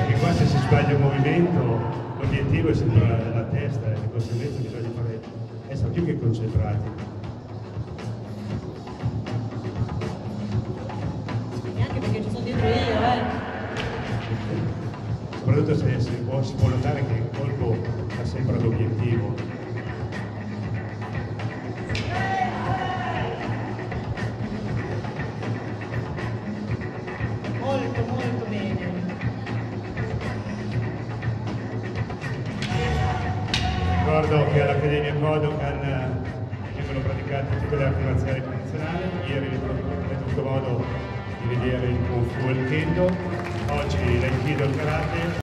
è che qua se si sbaglia un movimento l'obiettivo è sempre la testa e di conseguenza bisogna fare, essere più che concentrati. E anche perché ci sono dietro io, Soprattutto se si può notare che il colpo ha sempre l'obiettivo. Ricordo che all'Accademia Kodokan vengono praticate tutte le arti marziali tradizionali. Ieri vi ho avuto modo di vedere il Kung Fu e il Kendo, oggi l'Aikido e il Karate.